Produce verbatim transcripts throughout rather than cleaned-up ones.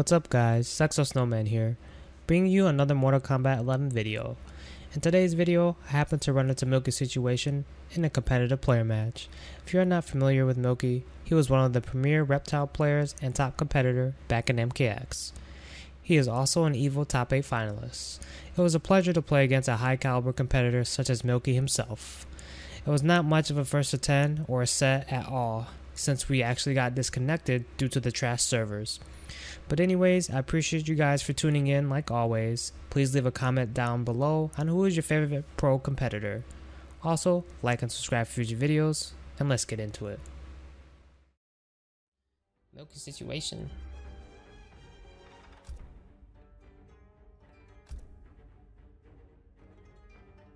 What's up guys, Sexo Snowman here, bringing you another Mortal Kombat eleven video. In today's video, I happened to run into Milky Situation in a competitive player match. If you are not familiar with Milky, he was one of the premier reptile players and top competitor back in M K X. He is also an EVO top eight finalist. It was a pleasure to play against a high caliber competitor such as Milky himself. It was not much of a first to ten or a set at all, since we actually got disconnected due to the trash servers. But anyways, I appreciate you guys for tuning in like always. Please leave a comment down below on who is your favorite pro competitor. Also, like and subscribe for future videos, and let's get into it. Milky Situation.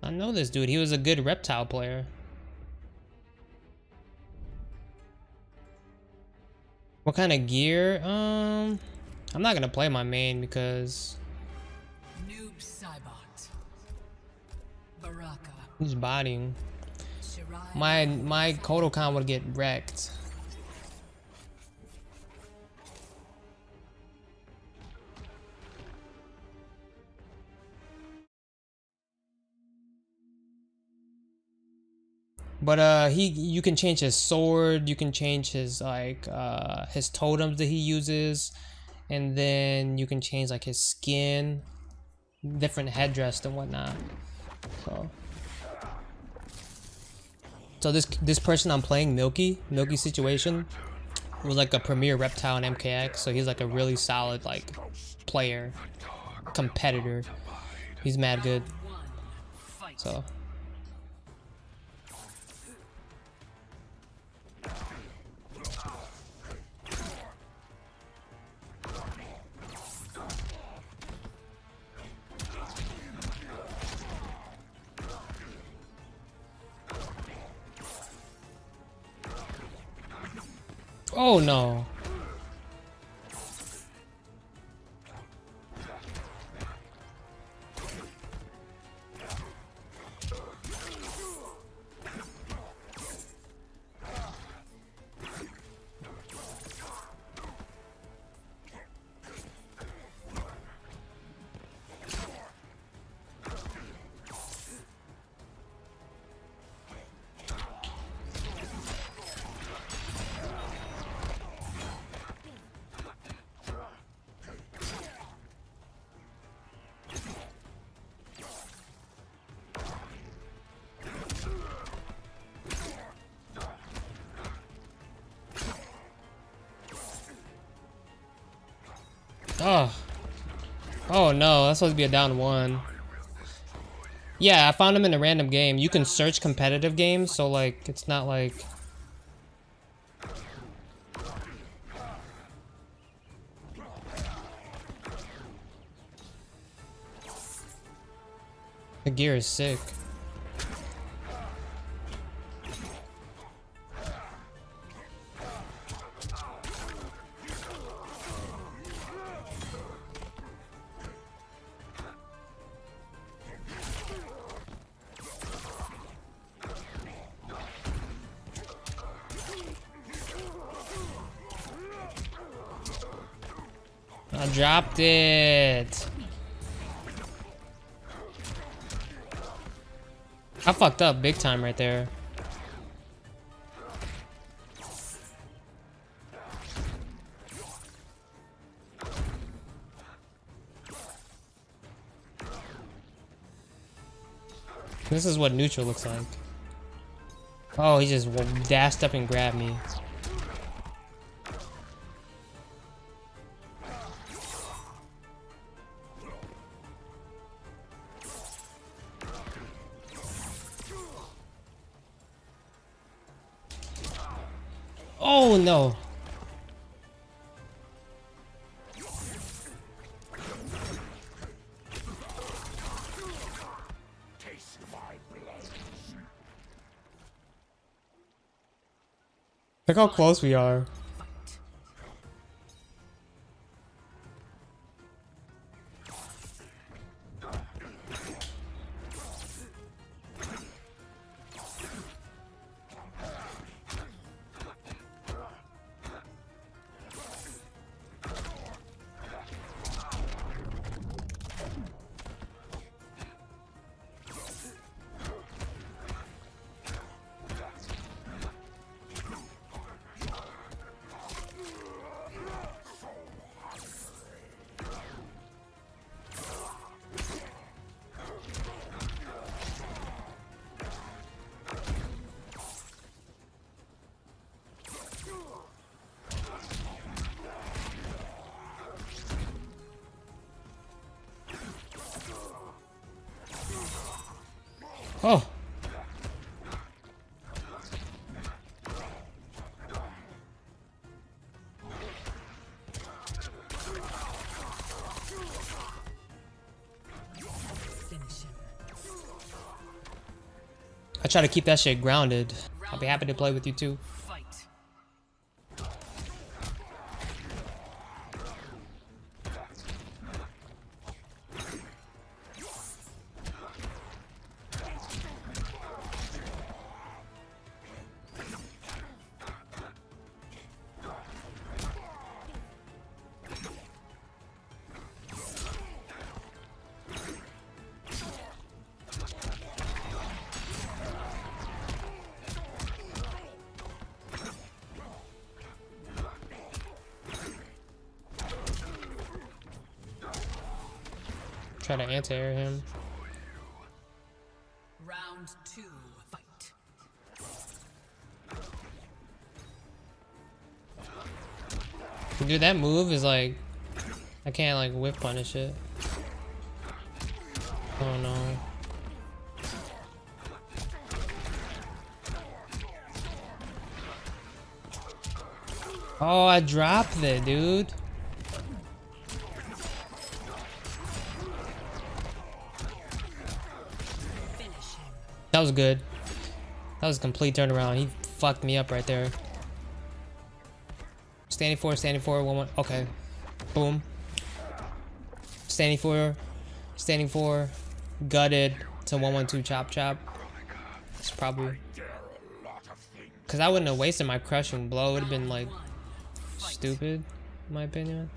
I know this dude, he was a good reptile player. What kind of gear? Um, I'm not gonna play my main because Noob Cybot, Baraka. He's bodying. Shirai. My my Kotal Kahn would get wrecked. But uh, he, you can change his sword, you can change his like uh, his totems that he uses, and then you can change like his skin, different headdress and whatnot. So, so this this person I'm playing, Milky, Milky Situation, was like a premier reptile in M K X, so he's like a really solid like player, competitor. He's mad good. So. Oh no. Oh, oh no, that's supposed to be a down one. Yeah, I found him in a random game. You can search competitive games, so like, it's not like... The gear is sick. I dropped it. I fucked up big time right there. This is what neutral looks like. Oh, he just dashed up and grabbed me. Oh no. Taste my blood. Look how close we are. Oh. I try to keep that shit grounded. I'll be happy to play with you too. Try to anti-air him. Round two, fight. Dude, that move is like, I can't like whip punish it. Oh no. Oh, I dropped it, dude. That was good. That was a complete turnaround. He fucked me up right there. Standing four, standing four, one one. Okay. Boom. Standing four, standing four. Gutted to one one two chop chop. It's probably because I wouldn't have wasted my crushing blow. It would have been like stupid, in my opinion.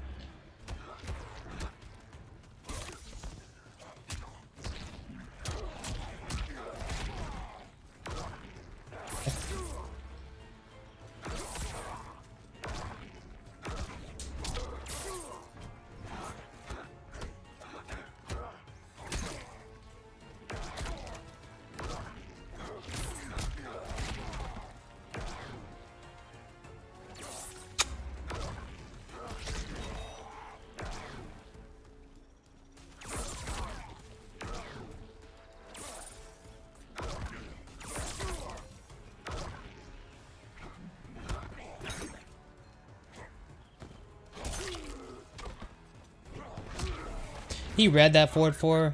He read that forward four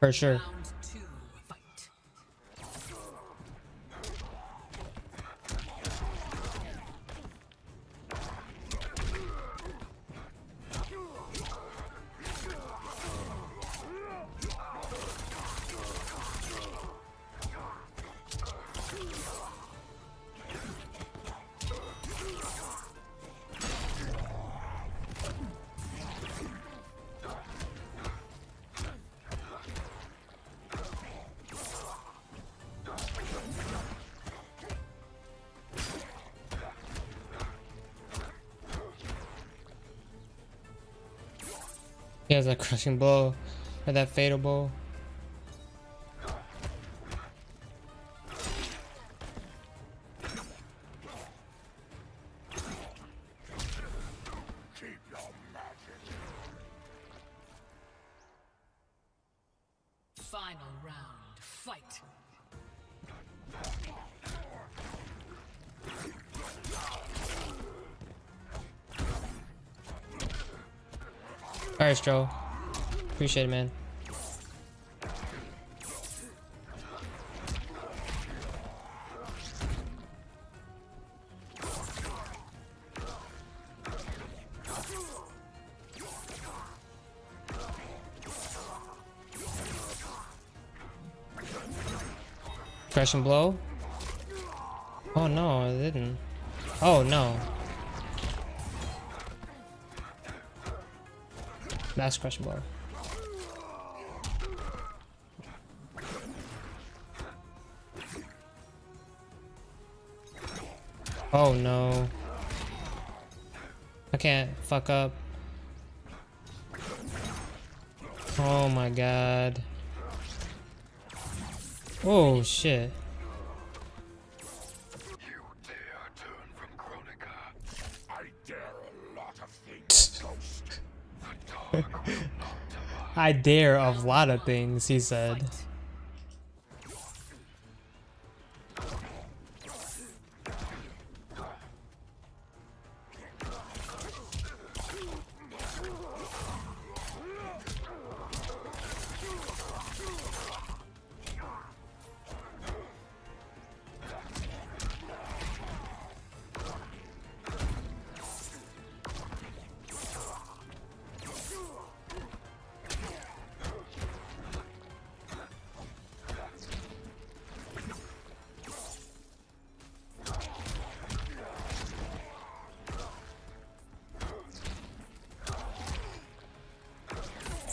for sure. He has that crushing blow, or that fatal blow. Keep your magic. Final round, fight. Alright, Stro. Appreciate it, man. Crushing blow? Oh no, it didn't. Oh no. That's crushing blow. Oh no. I can't fuck up. Oh my god. Oh shit. You dare turn from Kronika. I dare a lot of things. The dog will not divide. I dare a lot of things, he said.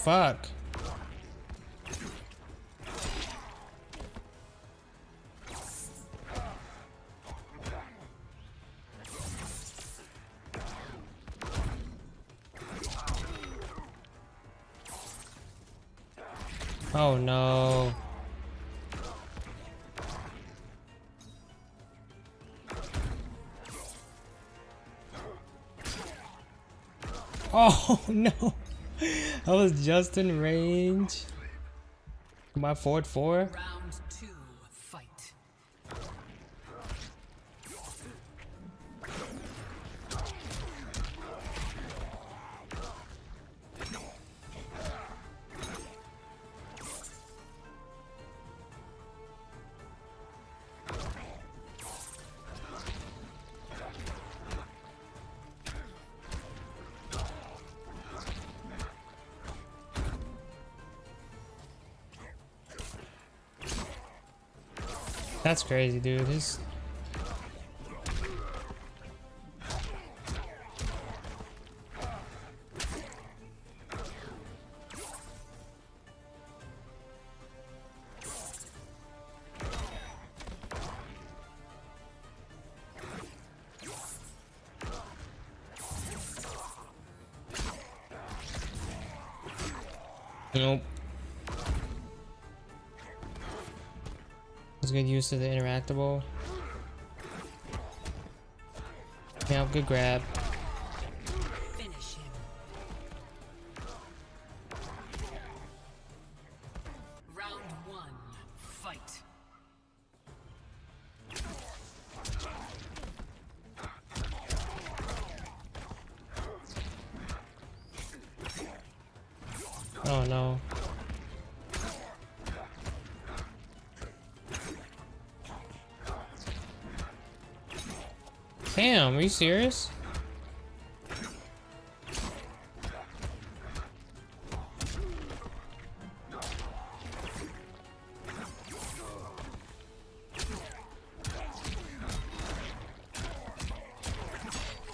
Fuck. Oh no. Oh no. I was just in range. Am I forward four? Round two, fight. That's crazy, dude. His... Nope. Good use of the interactable. Yeah, good grab. Finish him. Round one, fight. Oh no. Damn, are you serious?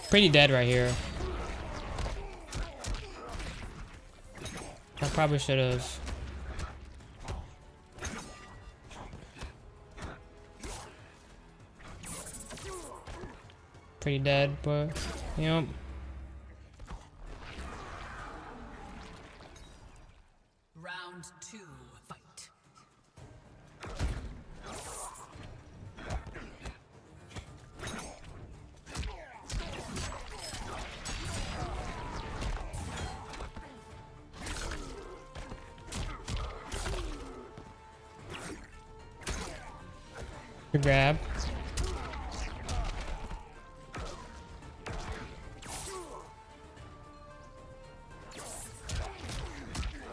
Pretty dead right here. I probably should have. Pretty dead, but you know. Round two, fight. Good grab.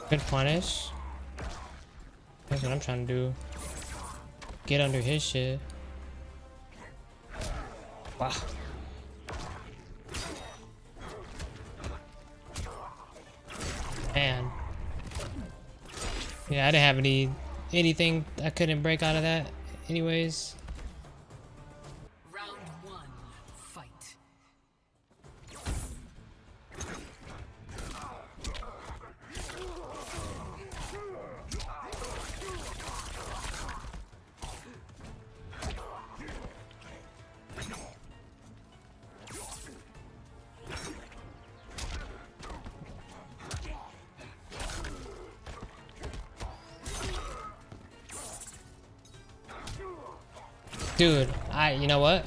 Good punish. That's what I'm trying to do. Get under his shit. Wow. Man. Yeah, I didn't have any anything I couldn't break out of that anyways. Dude, I, you know what?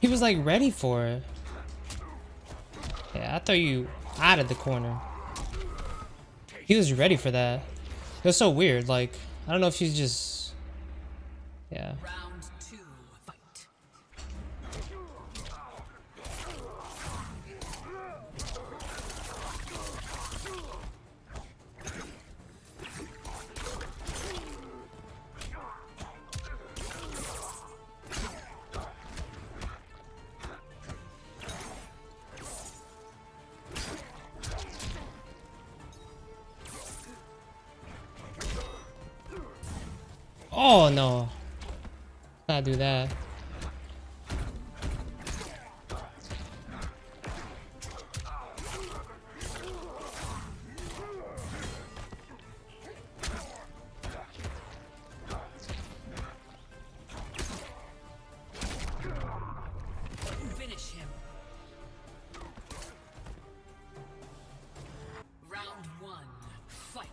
He was like ready for it. Yeah, I throw you out of the corner. He was ready for that. It was so weird. Like, I don't know if she's just... Yeah. Round two, oh no, not do that. Finish him. Round one, fight.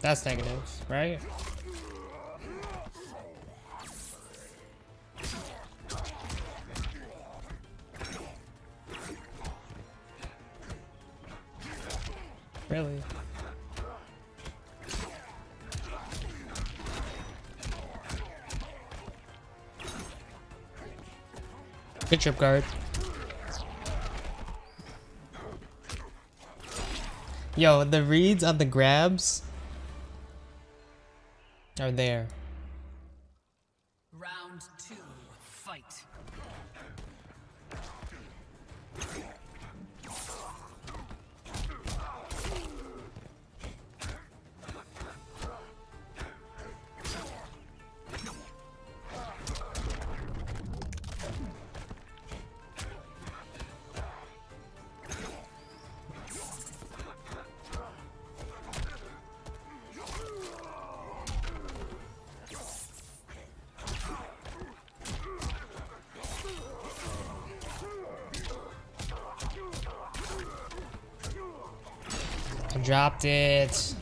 That's negative, right? Really? Good trip guard. Yo, the reads on the grabs are there. Round two, fight. Dropped it.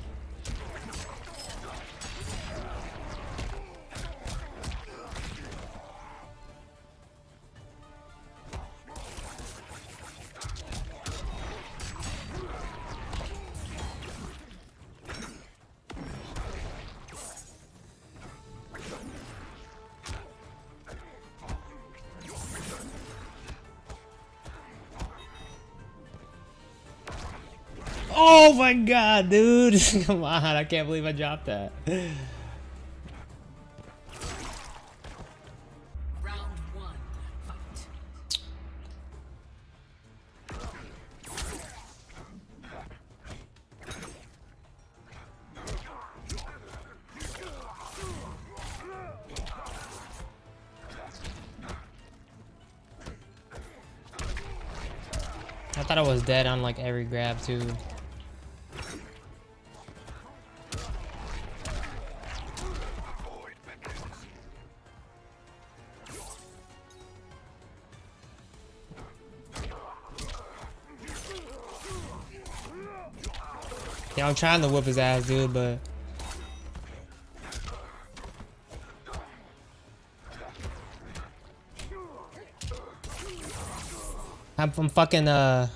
Oh my god, dude. Come on, I can't believe I dropped that. Round one, fight. I thought I was dead on like every grab too. Yeah, I'm trying to whip his ass, dude, but... I'm, I'm fucking, uh...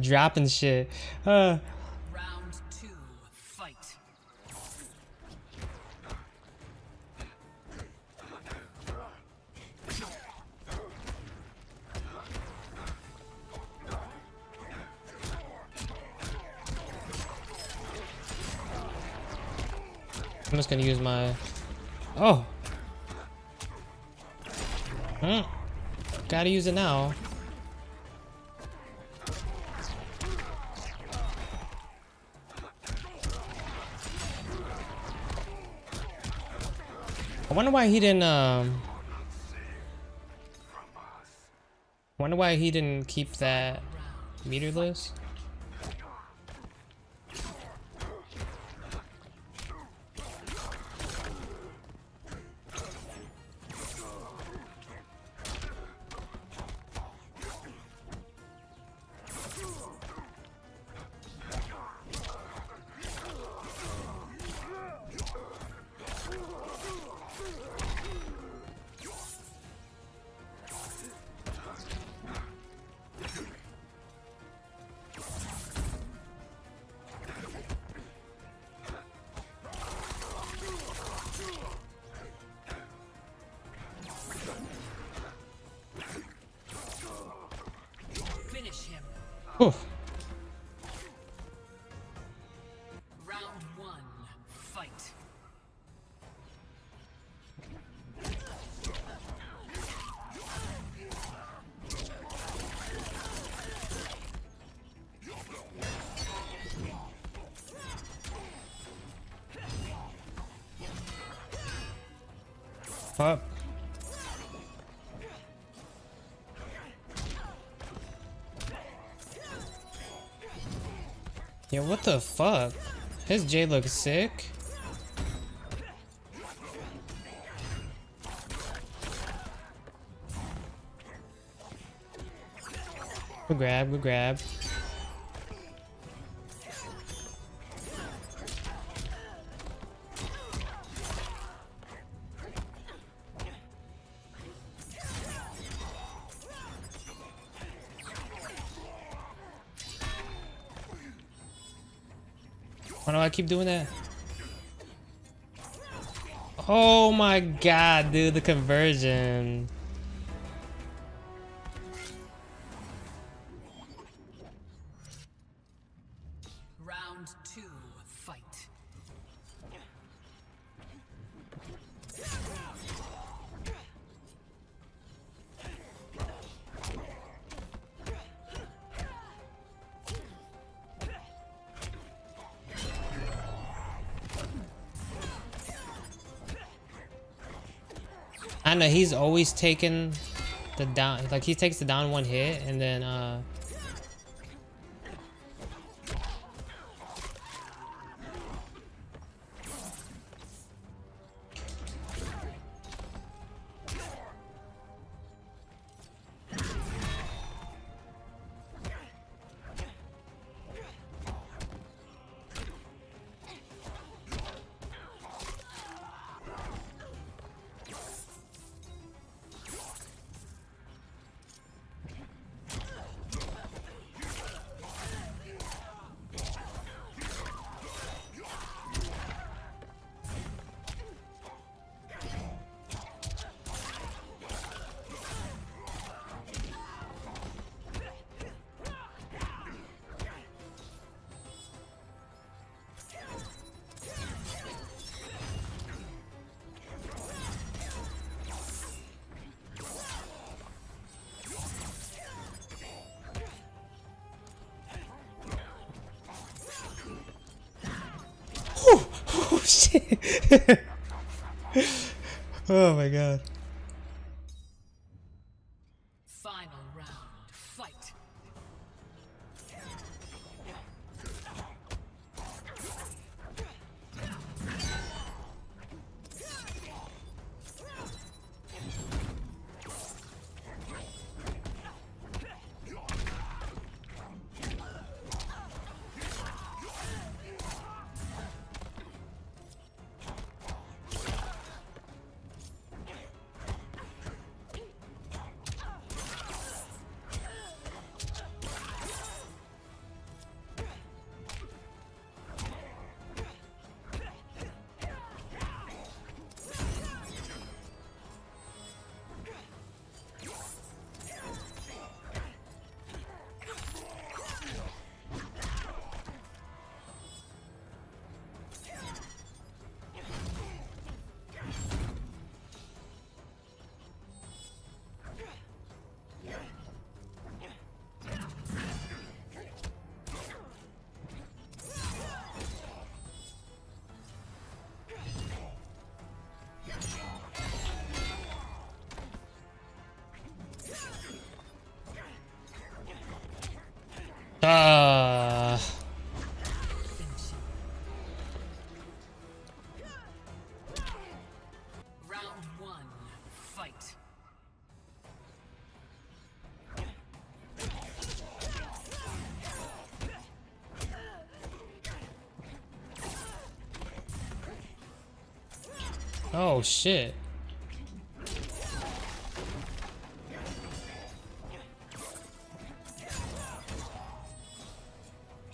dropping shit. Uh... I'm just gonna use my... Oh! Hmm. Gotta use it now. I wonder why he didn't, um... I wonder why he didn't keep that meterless. Round one, fight. Fuck. Yeah, what the fuck? His Jade looks sick. Go grab, go grab. Why do I keep doing that? Oh my god, dude, the conversion. Round two, fight. I know he's always taking the down, like he takes the down one hit and then uh shit. Oh my god. Final round, fight. Uh. Round one, fight. Oh shit.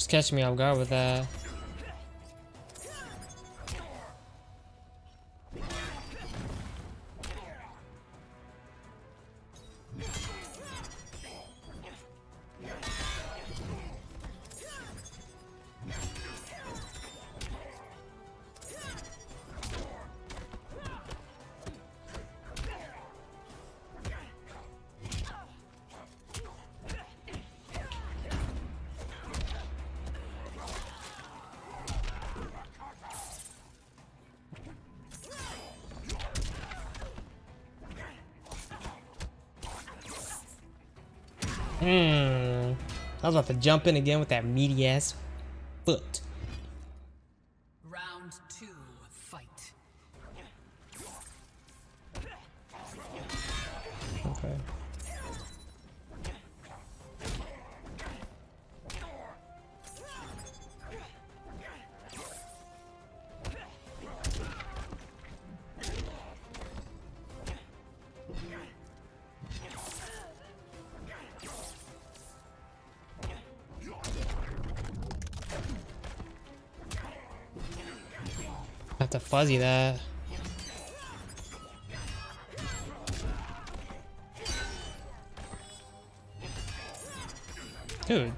Catch me off guard with that. Hmm. I was about to jump in again with that meaty ass foot. Round two, fight. Okay. Have to fuzzy that. Dude.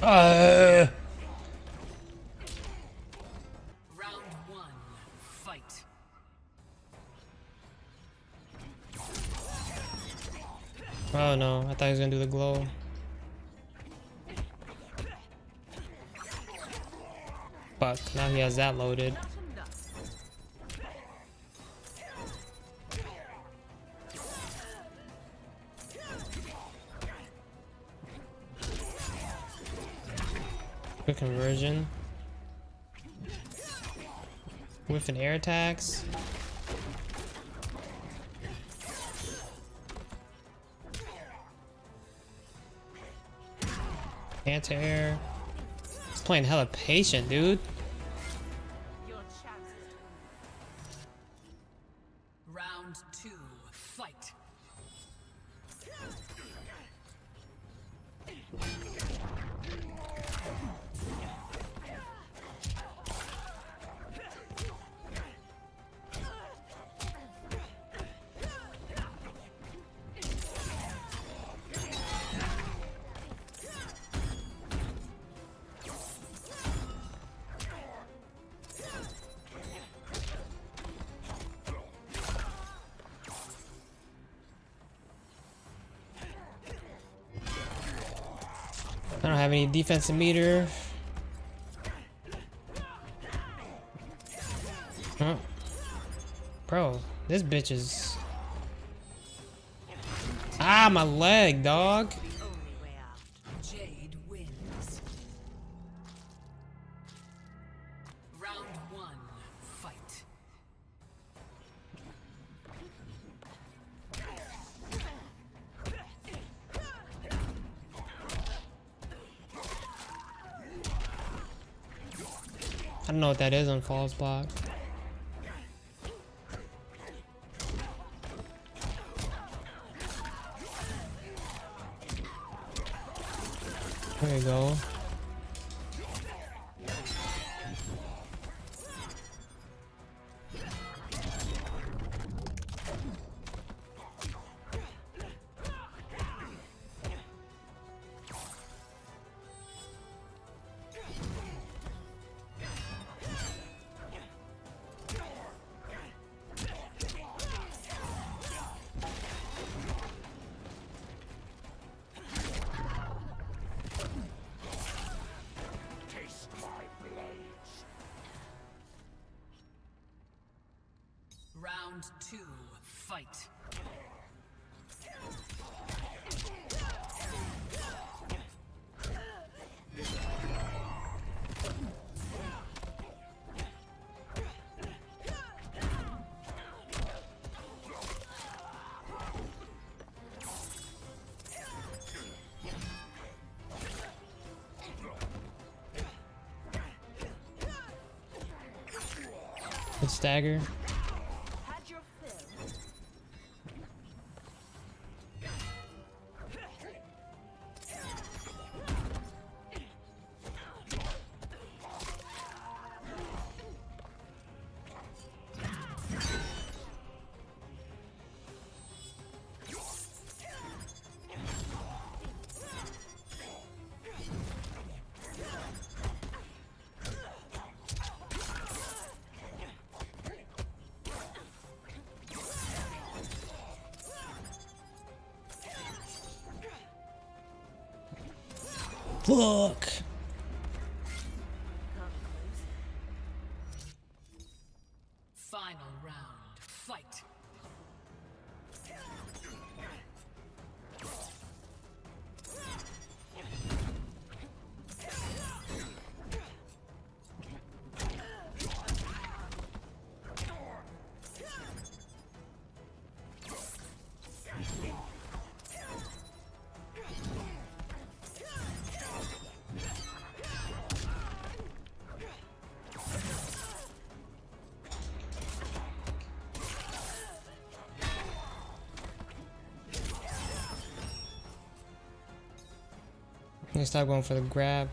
Uh. Round one, fight. Oh no, I thought he was gonna do the glow. Fuck, now he has that loaded. Conversion with an air attacks. Anti-air. He's playing hella patient, dude. Round two, fight. I don't have any defensive meter. Huh. Bro, this bitch is... Ah, my leg, dog. Jade wins. Round one, fight. I don't know what that is on false block. There you go. Round two, fight. Good stagger. Look! Final round, fight! They start going for the grab.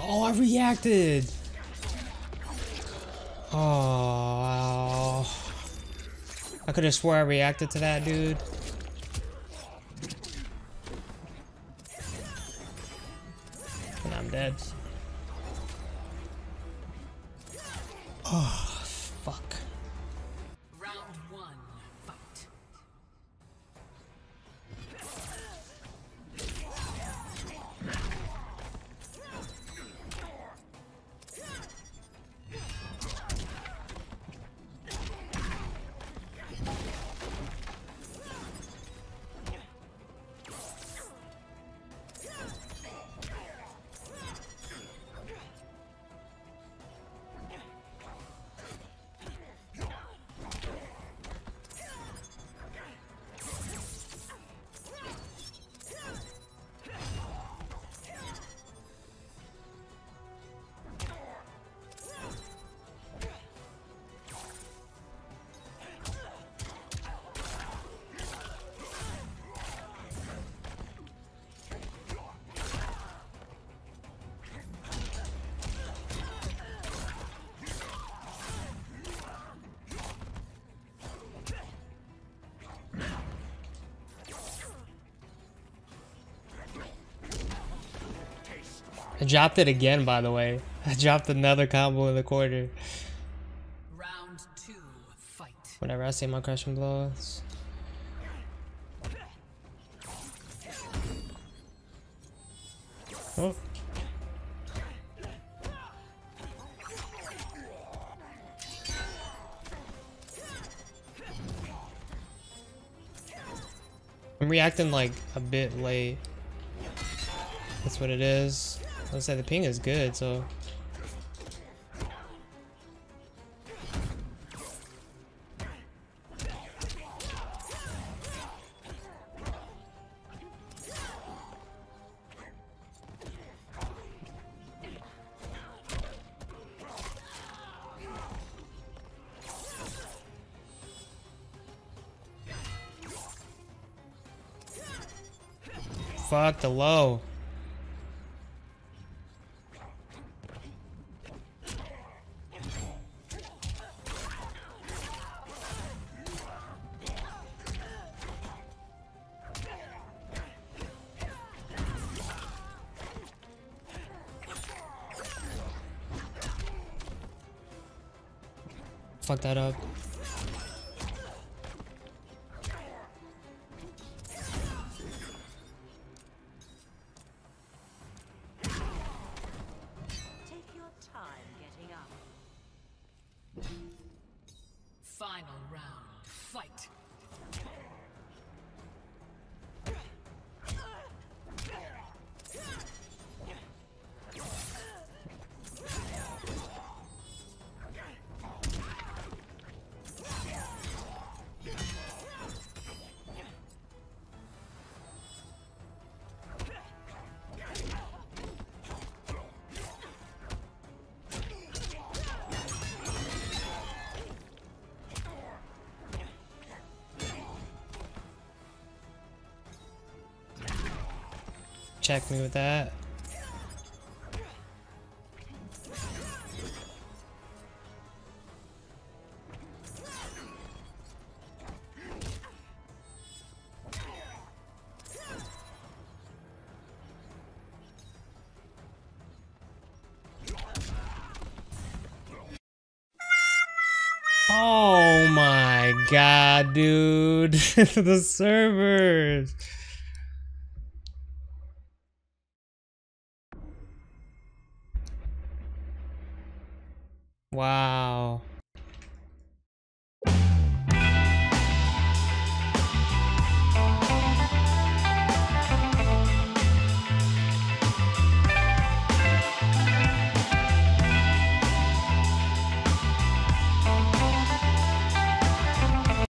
Oh, I reacted. Oh, wow. I could have swore I reacted to that, dude. Dead. Oh, fuck. Round one, I dropped it again, by the way. I dropped another combo in the quarter. Round two, fight. Whenever I say my Krushing Blow. Oh. I'm reacting like a bit late. That's what it is. I would say the ping is good, so... Fuck the low. Fuck that up. Take your time getting up. Final round, fight. Check me with that. Oh my god, dude. The servers. Wow.